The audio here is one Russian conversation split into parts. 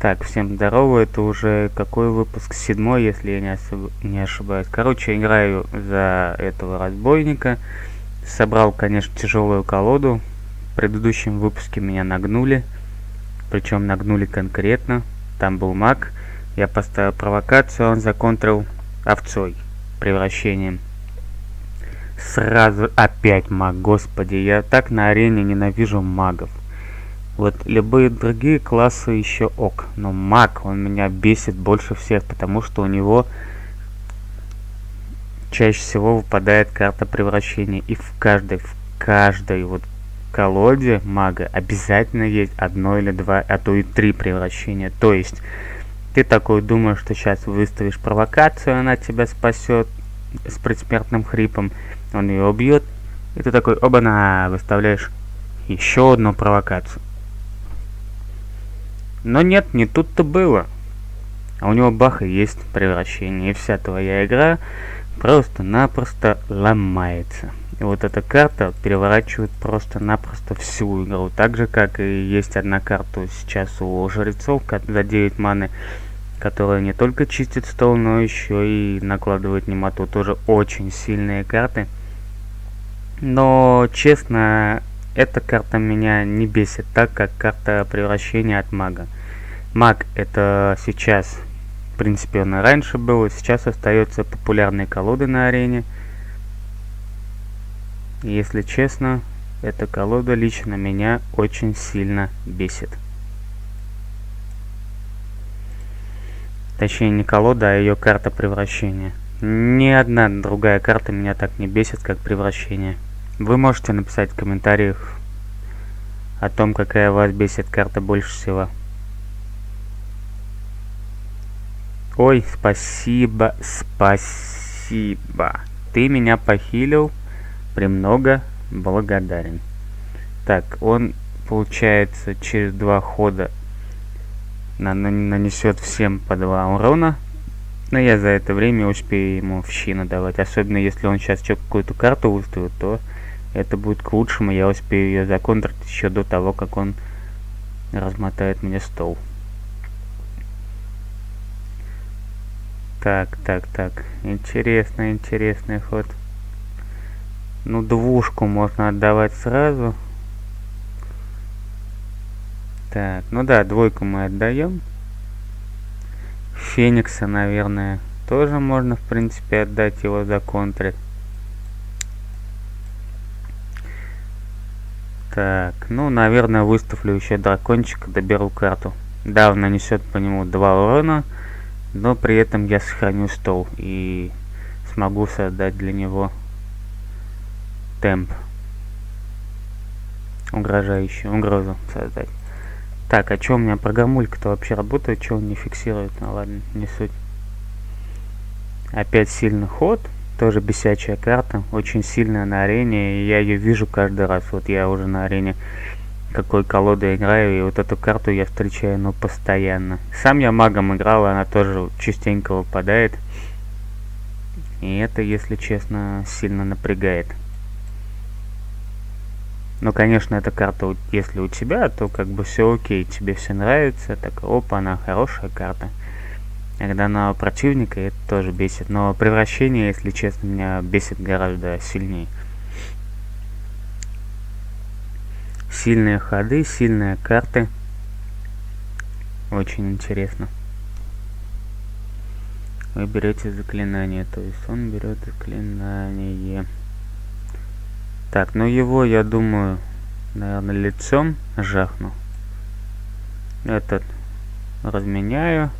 Так, всем здорово, это уже какой выпуск? 7-й, если я не ошибаюсь. Короче, играю за этого разбойника. Собрал, конечно, тяжелую колоду. В предыдущем выпуске меня нагнули. Причем нагнули конкретно. Там был маг. Я поставил провокацию, он законтрил овцой. Превращением. Сразу опять маг. Господи, я так на арене ненавижу магов. Вот любые другие классы еще ок, но маг, он меня бесит больше всех, потому что у него чаще всего выпадает карта превращения. И в каждой вот колоде мага обязательно есть одно или два, а то и три превращения. То есть ты такой думаешь, что сейчас выставишь провокацию, она тебя спасет с предсмертным хрипом, он ее убьет, и ты такой, оба-на, выставляешь еще одну провокацию. Но нет, не тут-то было. А у него бах и есть превращение. И вся твоя игра просто-напросто ломается. И вот эта карта переворачивает просто-напросто всю игру. Так же, как и есть одна карта сейчас у жрецов за 9 маны, которая не только чистит стол, но еще и накладывает немоту. Тоже очень сильные карты. Но, честно, эта карта меня не бесит так, как карта превращения от мага. Маг это сейчас, в принципе, он и раньше был, и сейчас остается популярной колодой на арене. И, если честно, эта колода лично меня очень сильно бесит. Точнее, не колода, а ее карта превращения. Ни одна другая карта меня так не бесит, как превращение. Вы можете написать в комментариях о том, какая вас бесит карта больше всего. Ой, спасибо, спасибо. Ты меня похилил. Премного благодарен. Так, он, получается, через два хода нанесет всем по 2 урона. Но я за это время успею ему в щи надавать. Особенно, если он сейчас какую-то карту выставит, то это будет к лучшему, я успею ее законтрить еще до того, как он размотает мне стол. Так. Интересный ход. Ну, двушку можно отдавать сразу. Так, ну да, двойку мы отдаем. Феникса, наверное, тоже можно, в принципе, отдать, его законтрить. Так, ну, наверное, выставлю еще дракончика, доберу карту. Да, он нанесет по нему 2 урона, но при этом я сохраню стол и смогу создать для него темп. Угрожающую, угрозу создать. Так, а чё у меня программулька-то вообще работает, чё он не фиксирует? Ну ладно, не суть. Опять сильный ход. Тоже бесячая карта, очень сильная на арене, и я ее вижу каждый раз. Вот я уже на арене какой колодой играю, и вот эту карту я встречаю, ну, постоянно. Сам я магом играл, она тоже частенько выпадает. И это, если честно, сильно напрягает. Но, конечно, эта карта, если у тебя, то как бы все окей, тебе все нравится, так опа, она хорошая карта. Когда она у противника, это тоже бесит. Но превращение, если честно, меня бесит гораздо сильнее. Сильные ходы, сильные карты. Очень интересно. Вы берете заклинание, то есть он берет заклинание. Так, ну его, я думаю, наверное, лицом жахну. Этот разменяю.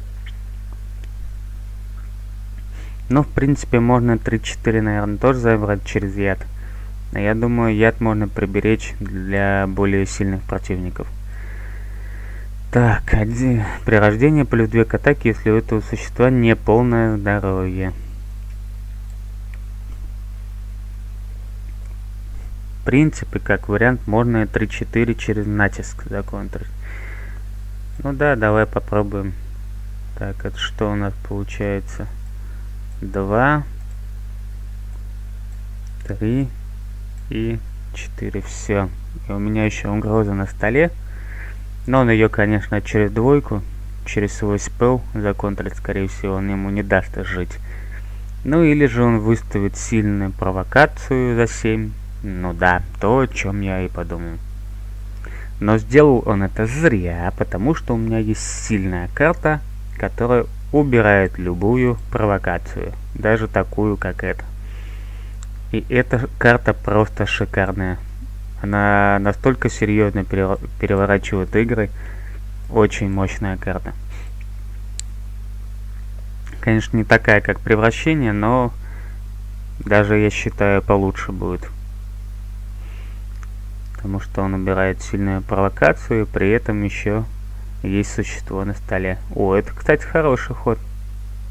Ну, в принципе, можно 3-4, наверное, тоже забрать через яд. Но я думаю, яд можно приберечь для более сильных противников. Так, один. Прирождение плюс 2 к атаке, если у этого существа не полное здоровье. В принципе, как вариант, можно 3-4 через натиск законтрить. Ну да, давай попробуем. Так, это что у нас получается? 2, 3 и 4. Все. И у меня еще угроза на столе. Но он ее, конечно, через двойку, через свой спелл законтрить, скорее всего, он ему не даст жить. Ну или же он выставит сильную провокацию за 7. Ну да, то, о чем я и подумал. Но сделал он это зря, потому что у меня есть сильная карта, которая убирает любую провокацию, даже такую, как эта. И эта карта просто шикарная. Она настолько серьезно переворачивает игры. Очень мощная карта. Конечно, не такая, как превращение, но даже, я считаю, получше будет. Потому что он убирает сильную провокацию, при этом еще есть существо на столе. О, это, кстати, хороший ход.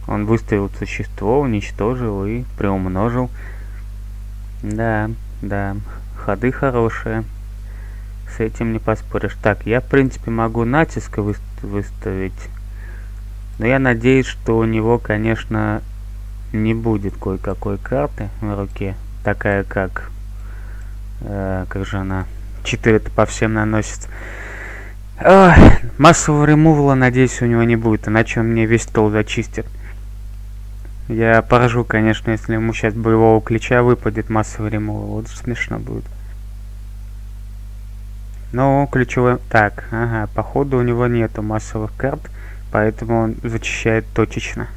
Он выставил существо, уничтожил и приумножил. Да, да, ходы хорошие. С этим не поспоришь. Так, я, в принципе, могу натиск выставить. Но я надеюсь, что у него, конечно, не будет кое-какой карты в руке. Такая, как же она... 4-то по всем наносит. Массового ремувла, надеюсь, у него не будет, иначе он мне весь стол зачистит. Я поражу, конечно, если ему сейчас боевого клича выпадет массовый ремувл. Вот смешно будет. Но ключевой... Так, ага, походу у него нету массовых карт, поэтому он зачищает точечно.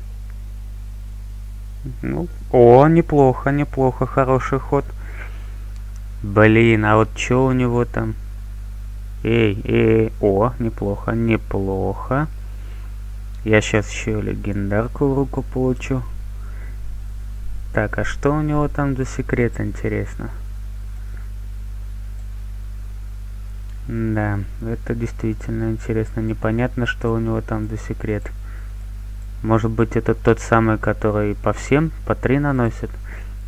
Ну, о, неплохо, неплохо, хороший ход. Блин, а вот чё у него там? Эй, о, неплохо, неплохо. Я сейчас еще легендарку в руку получу. Так, а что у него там за секрет, интересно? Да, это действительно интересно. Непонятно, что у него там за секрет. Может быть, это тот самый, который по всем, по 3 наносит.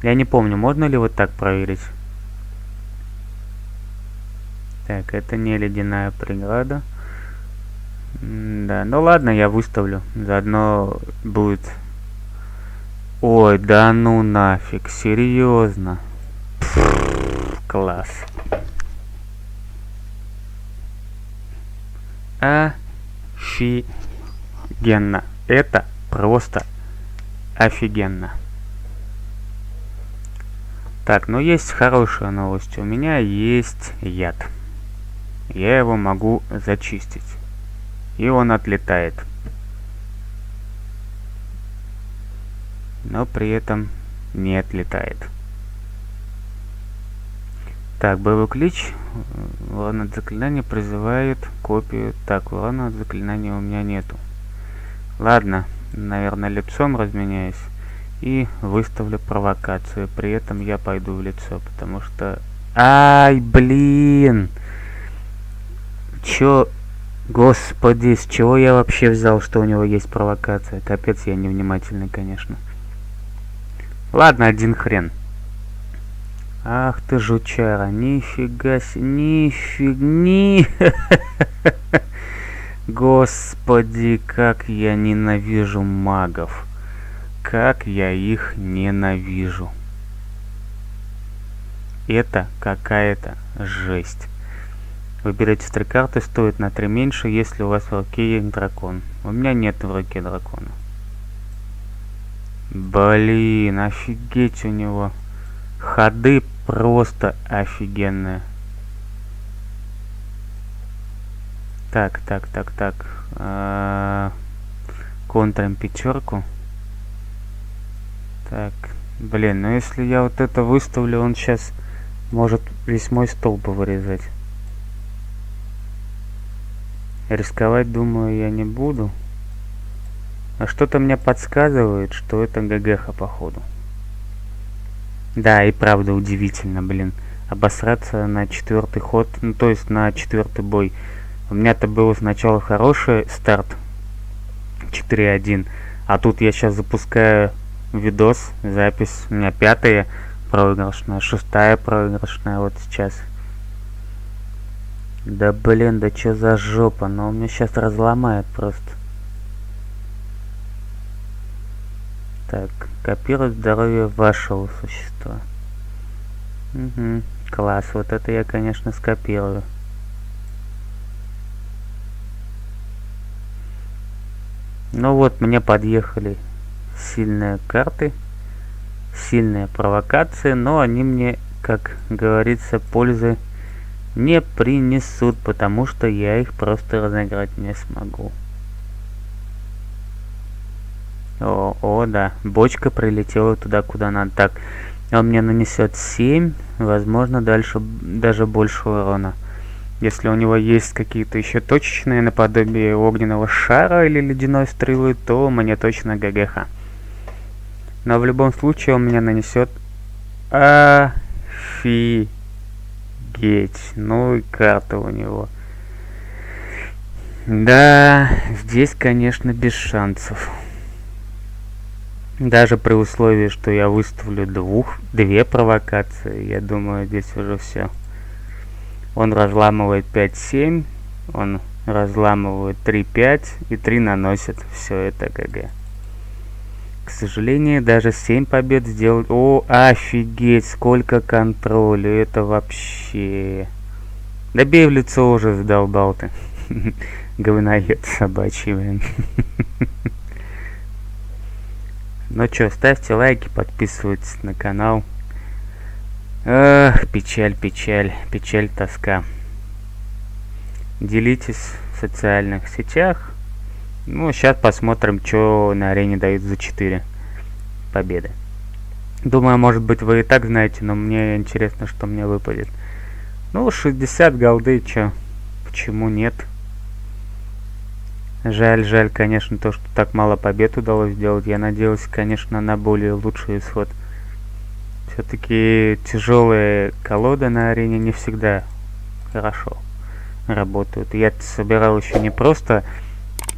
Я не помню, можно ли вот так проверить? Так, это не ледяная преграда. Да, ну ладно, я выставлю. Заодно будет... Ой, да ну нафиг, серьезно. Класс. Офигенно. Это просто офигенно. Так, ну есть хорошая новость. У меня есть яд. Я его могу зачистить. И он отлетает. Но при этом не отлетает. Так, боевой клич. Урон от заклинания призывает копию. Так, урона от заклинания у меня нету. Ладно, наверное, лицом разменяюсь. И выставлю провокацию. При этом я пойду в лицо, потому что... Ай, блин! Чё? Господи, с чего я вообще взял, что у него есть провокация? Капец, я невнимательный, конечно. Ладно, один хрен. Ах ты жучара, нифига себе, Господи, как я ненавижу магов. Как я их ненавижу. Это какая-то жесть. Выберите 3 карты, стоит на 3 меньше, если у вас в руке есть дракон. У меня нет в руке дракона. Блин, офигеть у него. Ходы просто офигенные. Так, так. Контрим пятерку. Так, блин, ну если я вот это выставлю, он сейчас может весь мой стол повырезать. Рисковать, думаю, я не буду. А что-то мне подсказывает, что это ГГХ, походу. Да, и правда удивительно, блин. Обосраться на 4-й ход, ну то есть на 4-й бой. У меня-то был сначала хороший старт. 4-1. А тут я сейчас запускаю... видос, запись, у меня 5-я проигрышная, 6-я проигрышная вот сейчас. Да блин, да чё за жопа, но он меня сейчас разломает просто. Так, копирует здоровье вашего существа. Угу, класс, вот это я, конечно, скопирую. Ну вот, мне подъехали сильные карты, сильные провокации, но они мне, как говорится, пользы не принесут, потому что я их просто разыграть не смогу. О, да, бочка прилетела туда, куда надо. Так, он мне нанесет 7, возможно, дальше даже больше урона. Если у него есть какие-то еще точечные, наподобие огненного шара или ледяной стрелы, то мне точно ГГХ. Но в любом случае он мне нанесет... Офигеть. Ну и карта у него. Да, здесь, конечно, без шансов. Даже при условии, что я выставлю две провокации, я думаю, здесь уже все. Он разламывает 5-7, он разламывает 3-5 и 3 наносит. Все это ГГ. К сожалению, даже 7 побед сделать... О, офигеть, сколько контроля, это вообще... Да бей в лицо уже, задолбал ты. Говноед собачий, блин. Ну чё, ставьте лайки, подписывайтесь на канал. Эх, печаль, печаль, печаль, тоска. Делитесь в социальных сетях. Ну, сейчас посмотрим, что на арене дают за 4 победы. Думаю, может быть, вы и так знаете, но мне интересно, что мне выпадет. Ну, 60 голды, чё? Почему нет? Жаль, жаль, конечно, то, что так мало побед удалось сделать. Я надеялся, конечно, на более лучший исход. Все-таки тяжелые колоды на арене не всегда хорошо работают. Я собирал еще не просто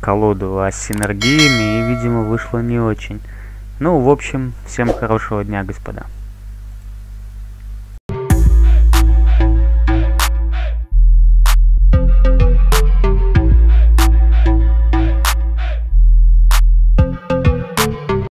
колоду, а с синергиями, и, видимо, вышло не очень. Ну, в общем, всем хорошего дня, господа.